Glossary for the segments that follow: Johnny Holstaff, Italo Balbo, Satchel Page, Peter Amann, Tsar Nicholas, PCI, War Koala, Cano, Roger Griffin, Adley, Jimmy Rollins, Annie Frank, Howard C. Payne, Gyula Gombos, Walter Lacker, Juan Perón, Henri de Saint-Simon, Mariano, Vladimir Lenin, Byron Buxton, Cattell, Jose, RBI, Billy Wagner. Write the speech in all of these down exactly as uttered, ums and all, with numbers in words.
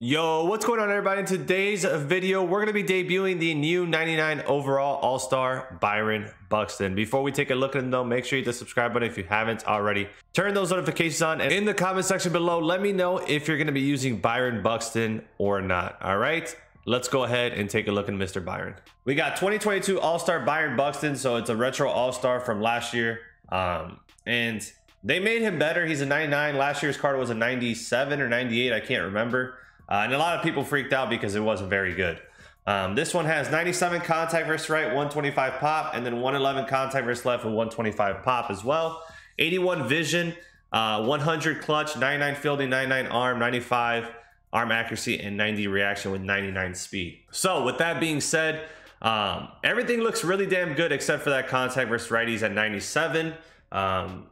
Yo, what's going on, everybody? In today's video, we're going to be debuting the new ninety-nine overall all-star Byron Buxton. Before we take a look at him though, make sure you hit the subscribe button if you haven't already, turn those notifications on, and in the comment section below let me know if you're going to be using Byron Buxton or not. All right, let's go ahead and take a look at Mister Byron. We got twenty twenty-two all-star Byron Buxton, so it's a retro all-star from last year, um and they made him better. He's a ninety-nine. Last year's card was a ninety-seven or ninety-eight, I can't remember. Uh, and a lot of people freaked out because it wasn't very good. Um, this one has ninety-seven contact versus right, one twenty-five pop, and then one eleven contact versus left and one twenty-five pop as well. eighty-one vision, uh, one hundred clutch, ninety-nine fielding, ninety-nine arm, ninety-five arm accuracy, and ninety reaction with ninety-nine speed. So with that being said, um, everything looks really damn good except for that contact versus righties at ninety-seven. Um,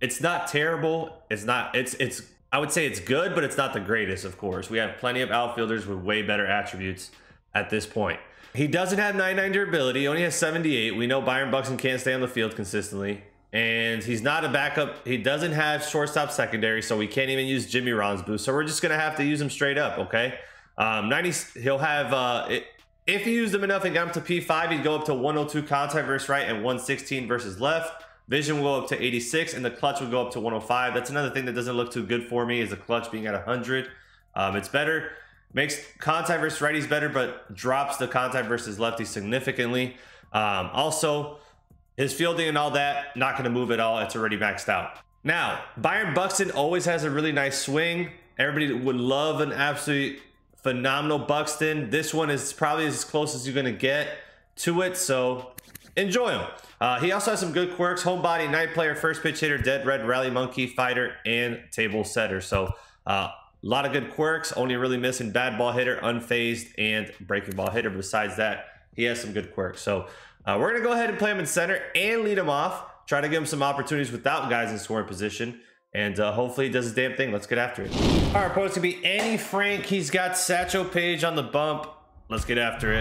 it's not terrible. It's not. It's it's. I would say it's good, but it's not the greatest, of course. We have plenty of outfielders with way better attributes at this point. He doesn't have ninety-nine durability, only has seventy-eight. We know Byron Buxton can't stay on the field consistently, and he's not a backup. He doesn't have shortstop secondary, so we can't even use Jimmy Rollins' boost. So we're just going to have to use him straight up, okay? Um, ninety, he'll have, uh, it, if you used him enough and got him to P five, he'd go up to one oh two contact versus right and one sixteen versus left. Vision will go up to eighty-six, and the clutch will go up to one oh five. That's another thing that doesn't look too good for me, is the clutch being at one hundred. Um, it's better. Makes contact versus righties better, but drops the contact versus lefties significantly. Um, also, his fielding and all that, not going to move at all. It's already maxed out. Now, Byron Buxton always has a really nice swing. Everybody would love an absolutely phenomenal Buxton. This one is probably as close as you're going to get to it, so enjoy him. Uh, he also has some good quirks: homebody, night player, first pitch hitter, dead red, rally monkey, fighter, and table setter. So uh, a lot of good quirks, only really missing bad ball hitter, unfazed, and breaking ball hitter. Besides that, he has some good quirks. So uh, we're going to go ahead and play him in center and lead him off, try to give him some opportunities without guys in scoring position, and uh, hopefully he does his damn thing. Let's get after it. Our opponent's going to be Annie Frank. He's got Satchel Page on the bump. Let's get after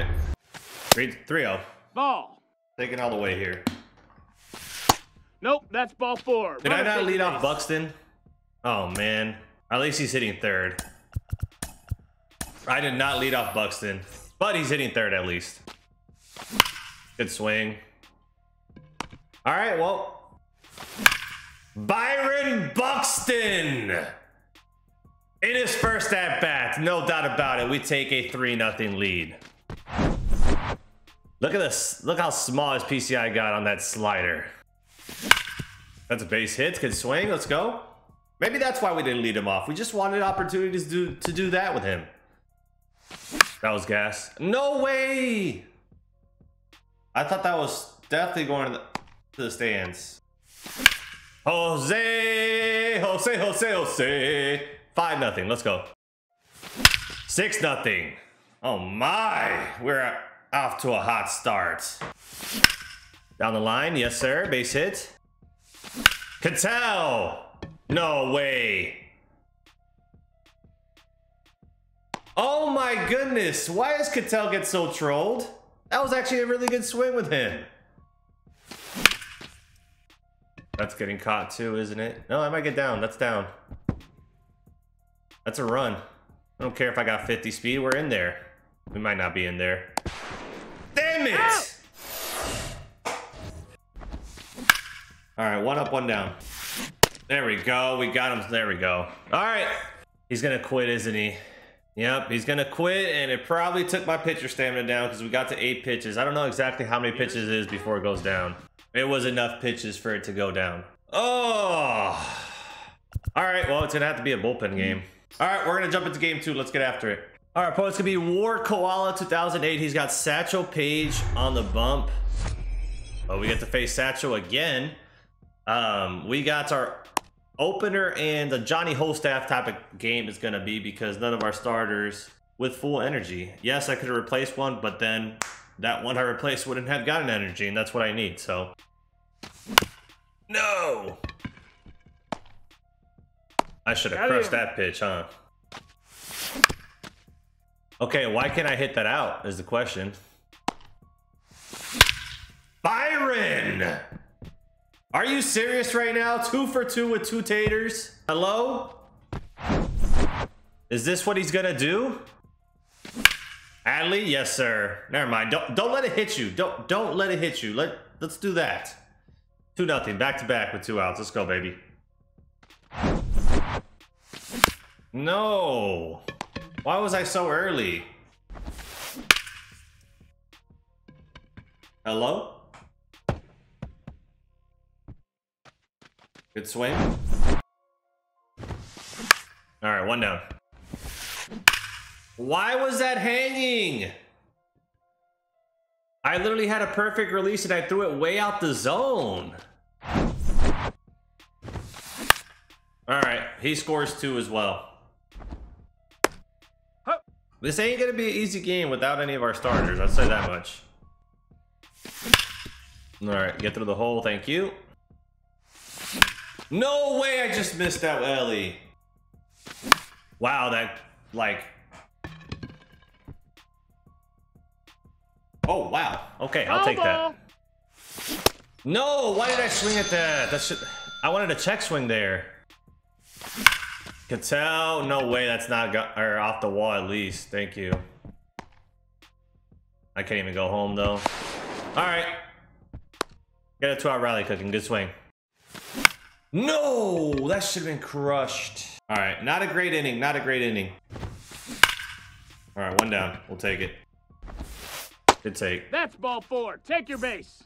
it. three oh. Ball. Taking all the way here. Nope, that's ball four. Did I not lead off Buxton? Oh, man. At least he's hitting third. I did not lead off Buxton, but he's hitting third at least. Good swing. All right, well. Byron Buxton in his first at-bat. No doubt about it. We take a three nothing lead. Look at this. Look how small his P C I got on that slider. That's a base hit. Good swing. Let's go. Maybe that's why we didn't lead him off. We just wanted opportunities to do, to do that with him. That was gas. No way. I thought that was definitely going to the, to the stands. Jose, Jose, Jose, Jose. five nothing. Let's go. six nothing. Oh, my. We're at... off to a hot start. Down the line. Yes, sir. Base hit. Cattell. No way. Oh, my goodness. Why does Cattell get so trolled? That was actually a really good swing with him. That's getting caught, too, isn't it? No, I might get down. That's down. That's a run. I don't care if I got fifty speed. We're in there. We might not be in there. Damn it! Ah! All right, one up, one down. There we go. We got him. There we go. All right. He's going to quit, isn't he? Yep, he's going to quit, and it probably took my pitcher stamina down because we got to eight pitches. I don't know exactly how many pitches it is before it goes down. It was enough pitches for it to go down. Oh! All right, well, it's going to have to be a bullpen game. All right, we're going to jump into game two. Let's get after it. All right, opponent's gonna be War Koala two thousand eight. He's got Satchel Page on the bump. Oh, we get to face Satchel again. Um, we got our opener, and the Johnny Holstaff type of game is gonna be, because none of our starters with full energy. Yes, I could have replaced one, but then that one I replaced wouldn't have gotten energy, and that's what I need, so. No! I should have crushed that pitch, huh? Okay, why can't I hit that out is the question. Byron! Are you serious right now? Two for two with two taters. Hello? Is this what he's gonna do? Adley? Yes, sir. Never mind. Don't don't let it hit you. Don't don't let it hit you. Let let's do that. Two nothing. Back to back with two outs. Let's go, baby. No. Why was I so early? Hello? Good swing. All right, one down. Why was that hanging? I literally had a perfect release and I threw it way out the zone. All right, he scores two as well. This ain't gonna be an easy game without any of our starters, I'd say that much. All right, get through the hole, thank you. No way, I just missed that Ellie. Wow, that, like... Oh, wow. Okay, I'll take that. No, why did I swing at that? That should... I wanted a check swing there. Cattell, no way, that's not got, or off the wall at least. Thank you. I can't even go home, though. All right. Get a two-out rally cooking. Good swing. No, that should have been crushed. All right, not a great inning, not a great inning. All right, one down, we'll take it. Good take. That's ball four, take your base.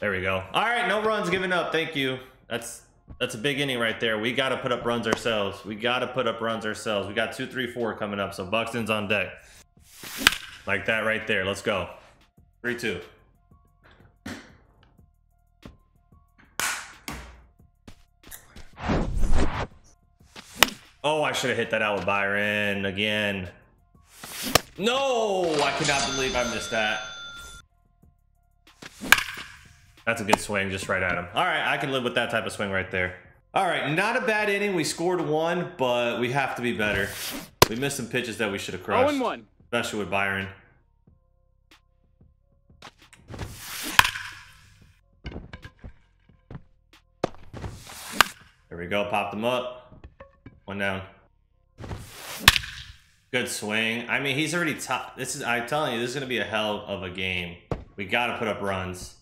There we go. All right, no runs given up, thank you. That's that's a big inning right there. We gotta put up runs ourselves. We gotta put up runs ourselves. We got two, three, four coming up, so Buxton's on deck. Like that right there, let's go. Three, two. Oh, I should have hit that out with Byron again. No, I cannot believe I missed that. That's a good swing, just right at him. All right, I can live with that type of swing right there. All right, not a bad inning. We scored one, but we have to be better. We missed some pitches that we should have crushed. oh and one. Especially with Byron. There we go, popped him up. One down. Good swing. I mean, he's already top. This is, I'm telling you, this is going to be a hell of a game. We got to put up runs.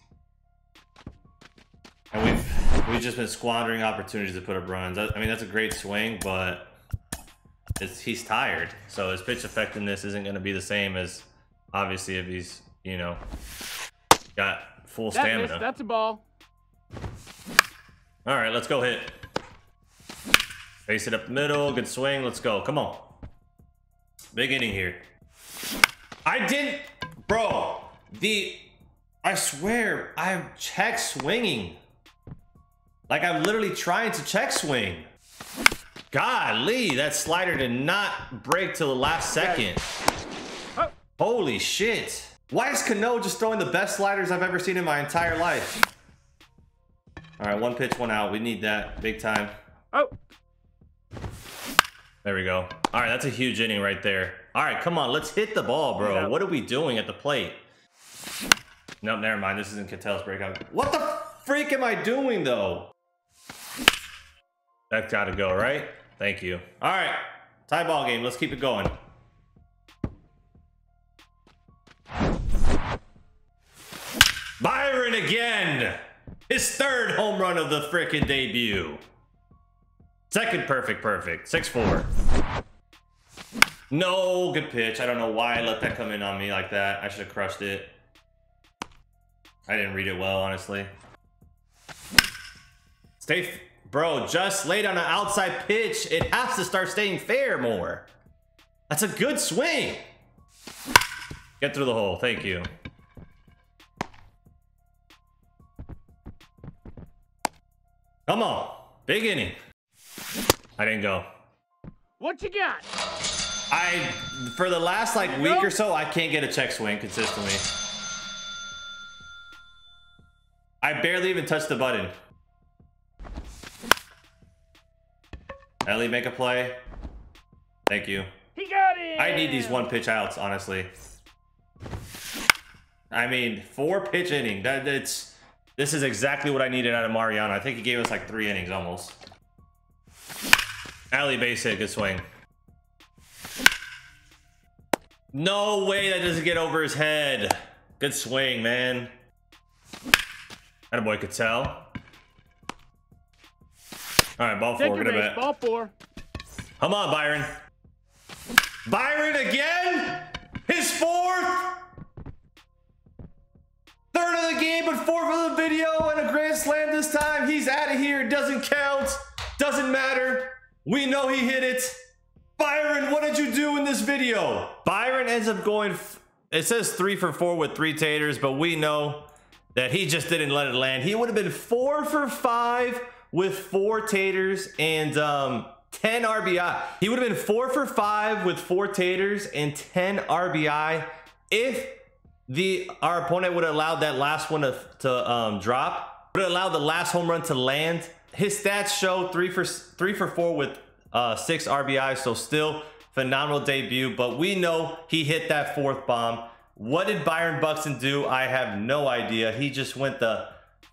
And we've, we've just been squandering opportunities to put up runs. I, I mean, that's a great swing, but it's, he's tired. So his pitch effectiveness isn't going to be the same as, obviously, if he's, you know, got full that stamina. Missed. That's a ball. All right, let's go hit. Face it up the middle. Good swing. Let's go. Come on. Big inning here. I didn't... Bro. The... I swear, I'm check swinging. Like, I'm literally trying to check swing. Golly, that slider did not break till the last second. Oh. Holy shit. Why is Cano just throwing the best sliders I've ever seen in my entire life? All right, one pitch, one out. We need that big time. Oh. There we go. All right, that's a huge inning right there. All right, come on, let's hit the ball, bro. Yeah. What are we doing at the plate? Nope, never mind. This isn't Cattell's breakout. What the freak am I doing, though? That's got to go, right? Thank you. All right, tie ball game. Let's keep it going. Byron again. His third home run of the frickin' debut. Second perfect, perfect. six four. No, good pitch. I don't know why I let that come in on me like that. I should have crushed it. I didn't read it well, honestly. Stay, f bro, just laid on an outside pitch. It has to start staying fair more. That's a good swing. Get through the hole. Thank you. Come on. Big inning. I didn't go. What you got? I, for the last like week nope. or so, I can't get a check swing consistently. I barely even touched the button. Ellie, make a play. Thank you. He got it. I need these one pitch outs, honestly. I mean, four pitch inning. That it's. This is exactly what I needed out of Mariano. I think he gave us like three innings almost. Alley base hit, good swing. No way that doesn't get over his head. Good swing, man. Attaboy, Cattell. All right, ball four. We're gonna bet. Ball four. Come on, Byron. Byron again? His fourth? Third of the game, but fourth of the video, and a grand slam this time. He's out of here. It doesn't count. Doesn't matter. We know he hit it. Byron, what did you do in this video? Byron ends up going, f it says three for four with three taters, but we know that he just didn't let it land. He would have been four for five with four taters and um, ten R B I. He would have been four for five with four taters and ten R B I if the our opponent would have allowed that last one to, to um, drop. Would have allowed the last home run to land. His stats show three for three for four with uh, six R B I. So still phenomenal debut, but we know he hit that fourth bomb. What did Byron Buxton do? I have no idea. He just went the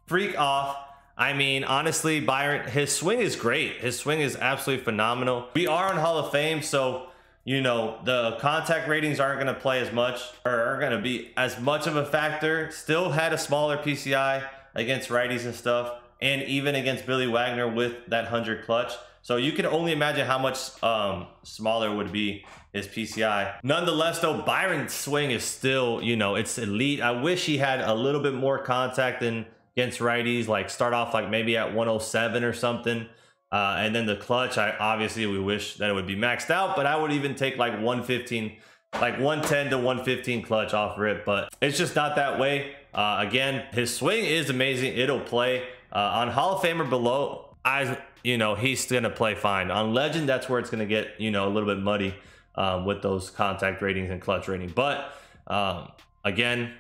freak off. I mean, honestly, Byron, his swing is great. His swing is absolutely phenomenal. We are on Hall of Fame, so, you know, the contact ratings aren't going to play as much or aren't going to be as much of a factor. Still had a smaller P C I against righties and stuff, and even against Billy Wagner with that one hundred clutch. So you can only imagine how much um, smaller would be his P C I. Nonetheless, though, Byron's swing is still, you know, it's elite. I wish he had a little bit more contact than against righties, like start off like maybe at one oh seven or something. Uh, and then the clutch, I obviously we wish that it would be maxed out, but I would even take like one fifteen, like one ten to one fifteen clutch off rip, but it's just not that way. Uh, again, his swing is amazing. It'll play. Uh, on Hall of Fame or below, I, you know, he's gonna play fine. On Legend, that's where it's gonna get, you know, a little bit muddy uh, with those contact ratings and clutch rating. But um, again,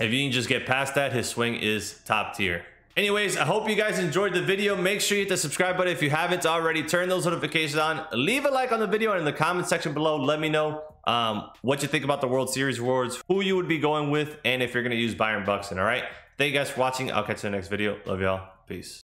if you can just get past that, his swing is top tier. Anyways, I hope you guys enjoyed the video. Make sure you hit the subscribe button if you haven't already. Turn those notifications on. Leave a like on the video, and in the comment section below, let me know um, what you think about the World Series awards, who you would be going with, and if you're gonna use Byron Buxton. All right. Thank you guys for watching. I'll catch you in the next video. Love y'all. Peace.